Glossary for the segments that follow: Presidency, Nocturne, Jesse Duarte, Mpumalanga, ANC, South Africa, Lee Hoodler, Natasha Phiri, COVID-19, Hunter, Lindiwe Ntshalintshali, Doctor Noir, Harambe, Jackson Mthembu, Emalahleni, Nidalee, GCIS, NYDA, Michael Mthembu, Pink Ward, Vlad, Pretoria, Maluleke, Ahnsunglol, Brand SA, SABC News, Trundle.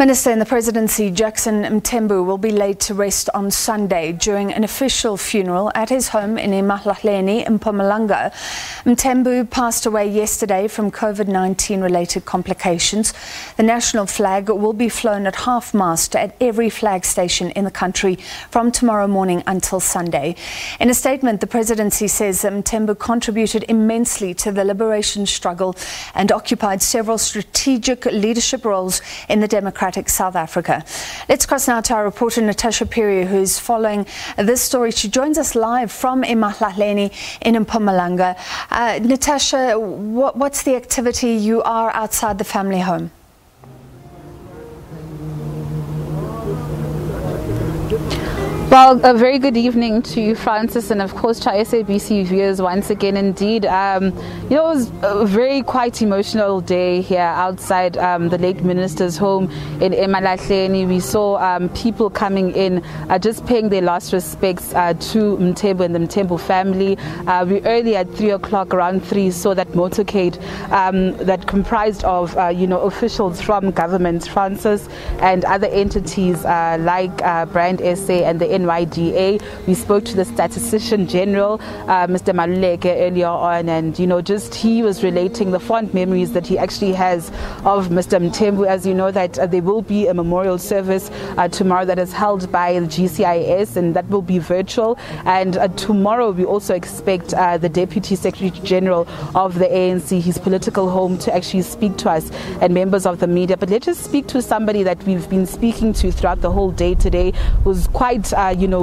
Minister in the Presidency Jackson Mthembu will be laid to rest on Sunday during an official funeral at his home in Emalahleni in Mpumalanga. Mthembu passed away yesterday from COVID-19 related complications. The national flag will be flown at half-mast at every flag station in the country from tomorrow morning until Sunday. In a statement, the Presidency says that Mthembu contributed immensely to the liberation struggle and occupied several strategic leadership roles in the democratic South Africa. Let's cross now to our reporter Natasha Phiri, who is following this story. She joins us live from Emalahleni in Mpumalanga. Natasha, what's the activity? You are outside the family home. Well, a very good evening to you, Francis, and of course to our SABC viewers once again. Indeed, it was a very quite emotional day here outside the late minister's home in Emalahleni. We saw people coming in, just paying their last respects to Mthembu and the Mthembu family. We early at 3 o'clock, around 3, saw that motorcade that comprised of officials from government, Francis, and other entities like Brand SA and the NYDA. We spoke to the Statistician General, Mr. Maluleke, earlier on, and just he was relating the fond memories that he actually has of Mr. Mthembu. As you know, that there will be a memorial service tomorrow that is held by the GCIS, and that will be virtual. And tomorrow we also expect the Deputy Secretary General of the ANC, his political home, to actually speak to us and members of the media. But let's just speak to somebody that we've been speaking to throughout the whole day today, who's quite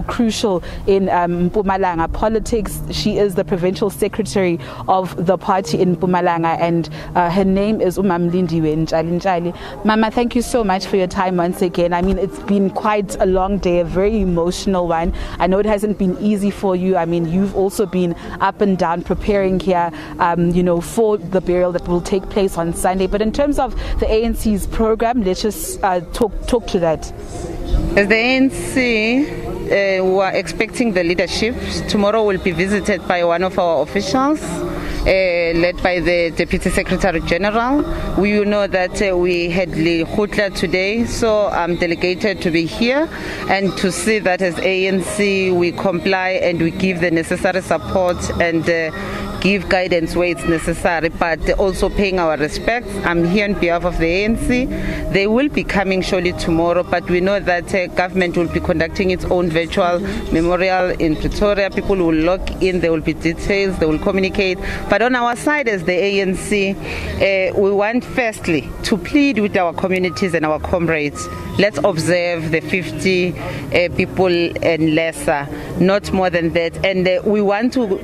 crucial in Mpumalanga politics. She is the provincial secretary of the party in Mpumalanga, and her name is Lindiwe Ntshalintshali. Mama, thank you so much for your time once again. I mean, it's been quite a long day, a very emotional one. I know it hasn't been easy for you. I mean, you've also been up and down preparing here, for the burial that will take place on Sunday. But in terms of the ANC's program, let's just talk to that. As the ANC, we are expecting the leadership. Tomorrow will be visited by one of our officials, led by the Deputy Secretary General. We know that we had Lee Hoodler today, so I'm delegated to be here and to see that as ANC we comply and we give the necessary support and give guidance where it's necessary, but also paying our respects. I'm here on behalf of the ANC. They will be coming surely tomorrow, but we know that government will be conducting its own virtual memorial in Pretoria. People will log in, there will be details, they will communicate. But on our side as the ANC, we want firstly to plead with our communities and our comrades. Let's observe the 50 people and lesser, not more than that. And we want to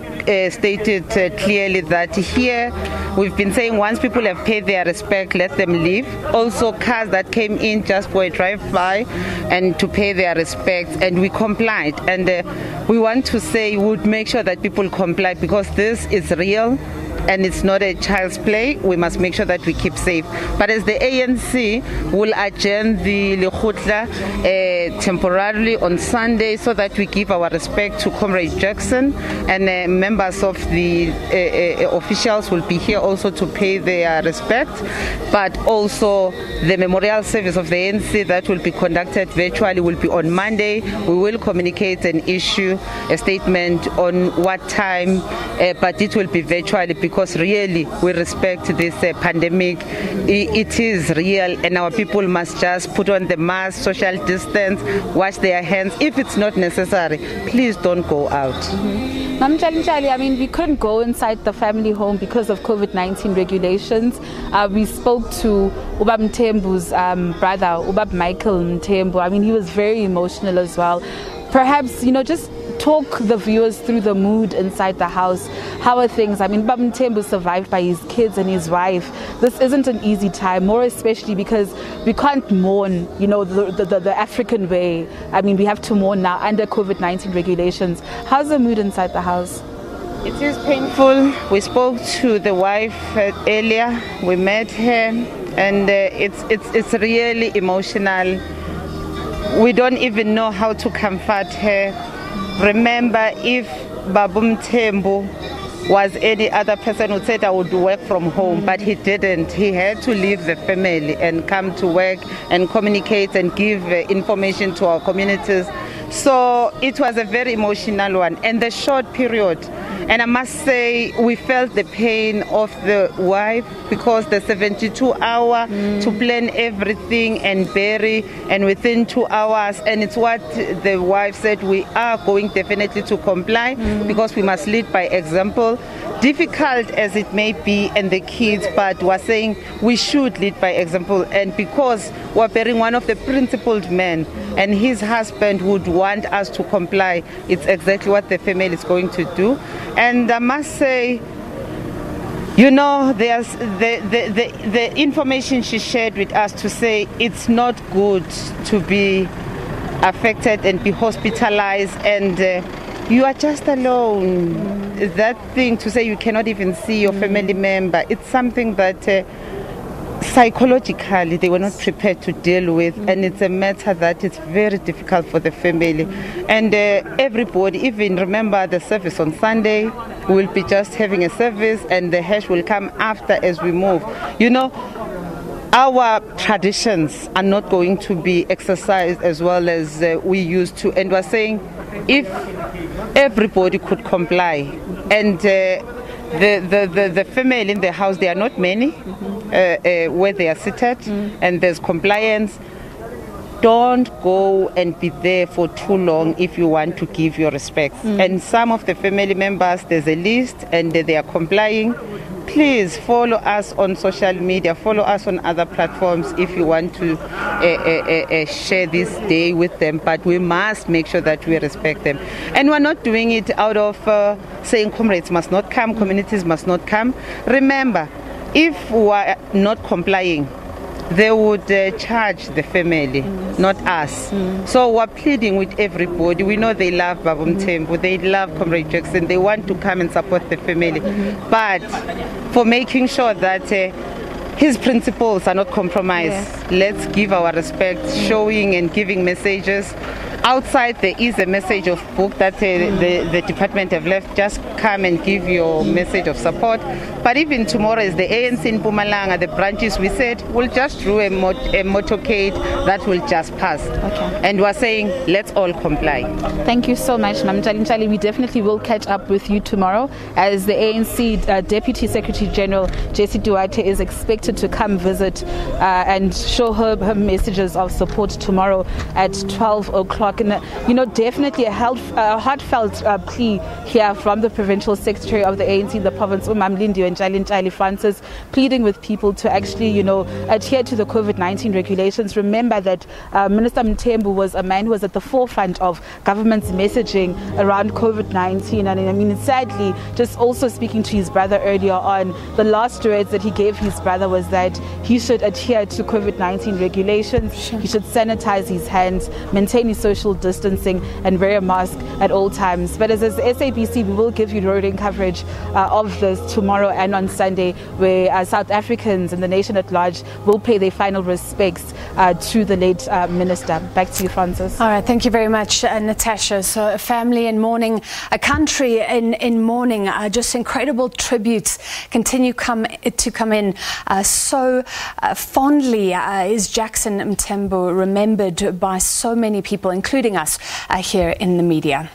state it clearly that here we've been saying once people have paid their respect, let them leave. Also cars that came in just for a drive-by and to pay their respect, and we complied. And we want to say we would make sure that people comply, because this is real and it's not a child's play. We must make sure that we keep safe. But as the ANC, will adjourn the Lee Hoodler temporarily on Sunday, so that we give our respect to Comrade Jackson, and members of the officials will be here also to pay their respect, but also the memorial service of the ANC that will be conducted virtually will be on Monday. We will communicate and issue a statement on what time, but it will be virtually, because really we respect this pandemic. It is real, and our people must just put on the mask, social distance, wash their hands. If it's not necessary, please don't go out. Mam Ntshalintshali, I mean, we couldn't go inside the family home because of COVID-19 regulations. We spoke to Ubab Mthembu's brother, Ubab Michael Mthembu. I mean, he was very emotional as well. Perhaps, just talk the viewers through the mood inside the house. How are things? I mean, Baba Mthembu survived by his kids and his wife. This isn't an easy time, more especially because we can't mourn, the African way. I mean, we have to mourn now under COVID-19 regulations. How's the mood inside the house? It is painful. We spoke to the wife earlier. We met her, and it's really emotional. We don't even know how to comfort her. Remember, if Babu Mthembu was any other person who said I would work from home, but he didn't. He had to leave the family and come to work and communicate and give information to our communities. So it was a very emotional one, and the short period. And I must say, we felt the pain of the wife, because the 72-hour to plan everything and bury, and within 2 hours, and it's what the wife said, we are going definitely to comply because we must lead by example. Difficult as it may be, and the kids, but we're saying we should lead by example, and because we're bearing one of the principled men, and his husband would want us to comply. It's exactly what the family is going to do. And I must say, you know, there's the information she shared with us to say it's not good to be affected and be hospitalized, and you are just alone. That thing to say you cannot even see your family member, it's something that psychologically they were not prepared to deal with, and it's a matter that is very difficult for the family. And everybody, even remember the service on Sunday, we'll be just having a service, and the hash will come after as we move. You know, our traditions are not going to be exercised as well as we used to, and we're saying if everybody could comply, and the family in the house, they are not many, where they are seated, and there's compliance. Don't go and be there for too long if you want to give your respects. And some of the family members, there's a list, and they are complying. Please follow us on social media, follow us on other platforms if you want to share this day with them, but we must make sure that we respect them. And we're not doing it out of saying comrades must not come, communities must not come. Remember, if we are not complying, they would charge the family, not us. So we're pleading with everybody. We know they love Babu Mthembu, they love Comrade Jackson, they want to come and support the family, but for making sure that his principles are not compromised. Let's give our respect, showing and giving messages. Outside there is a message of book that the department have left. Just come and give your message of support. But even tomorrow is the ANC in Mpumalanga, the branches, we said we'll just do a motorcade that will just pass. And we're saying let's all comply. Thank you so much, Ntshalintshali. We definitely will catch up with you tomorrow, as the ANC Deputy Secretary General Jesse Duarte is expected to come visit and show her messages of support tomorrow at 12 o'clock. And, you know, definitely a heartfelt plea here from the Provincial Secretary of the ANC in the province, Lindiwe Ntshalintshali Francis, pleading with people to actually, you know, adhere to the COVID-19 regulations. Remember that Minister Mthembu was a man who was at the forefront of government's messaging around COVID-19. And I mean, sadly, just also speaking to his brother earlier on, the last words that he gave his brother was that he should adhere to COVID-19 regulations, he should sanitize his hands, maintain his social distancing, and wear a mask at all times. But as SABC, we will give you roading coverage of this tomorrow and on Sunday, where South Africans and the nation at large will pay their final respects to the late minister. Back to you, Francis. All right, thank you very much, Natasha. So a family in mourning, a country in mourning, just incredible tributes continue to come in. So fondly is Jackson Mthembu remembered by so many people, including us here in the media.